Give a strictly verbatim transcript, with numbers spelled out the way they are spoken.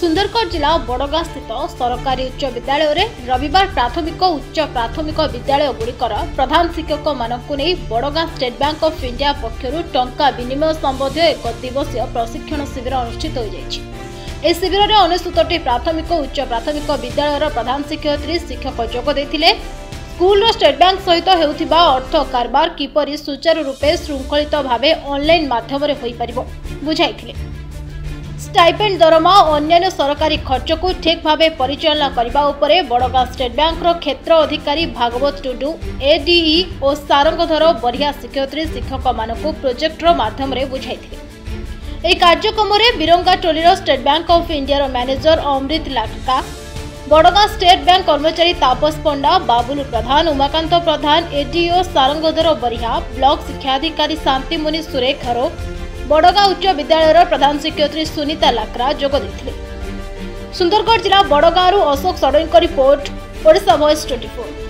सुंदरगढ़ जिला बड़गा स्थित सरकारी उच्च विद्यालय में रविवार प्राथमिक उच्च प्राथमिक विद्यालय गुड़िकर प्रधान शिक्षक मानक नहीं बड़गा स्टेट बैंक ऑफ इंडिया पक्षर टंका विनिमय संबंधी एक दिवसीय प्रशिक्षण शिविर अनुष्ठित हो शिविर में अनसत प्राथमिक उच्च प्राथमिक विद्यालय प्रधान शिक्षयित्री शिक्षक जोगद स्कूल स्टेट बैंक सहित होता अर्थ कारबार किपर सुचारू रूपे श्रृंखलित भावे ऑनलाइन माध्यम बुझाई स्टाइपेंड दरमा अन्य सरकारी खर्च को ठीक भाव परिचालना करने उपर बड़गा स्टेट बैंक क्षेत्र अधिकारी भागवत टुडू एडीई और सारंगधर बरिहा शिक्षयित्री शिक्षक मानक प्रोजेक्टर माध्यम बुझाई कार्यक्रम में बिरंगा टोलीर state bank of India manager Amrit Lakha Badaga state bank कर्मचारी तापस पंडा बाबुल प्रधान उमाकांत प्रधान एडीओ सारंगधर बरिहा ब्लॉक शिक्षाधिकारी शांतिमुनि बड़गा उच्च विद्यालय प्रधान शिक्षयित्री सुनीता लाक्रा जोगद सुंदरगढ़ जिला बड़गारू अशोक सड़न report Odisha voice twenty four.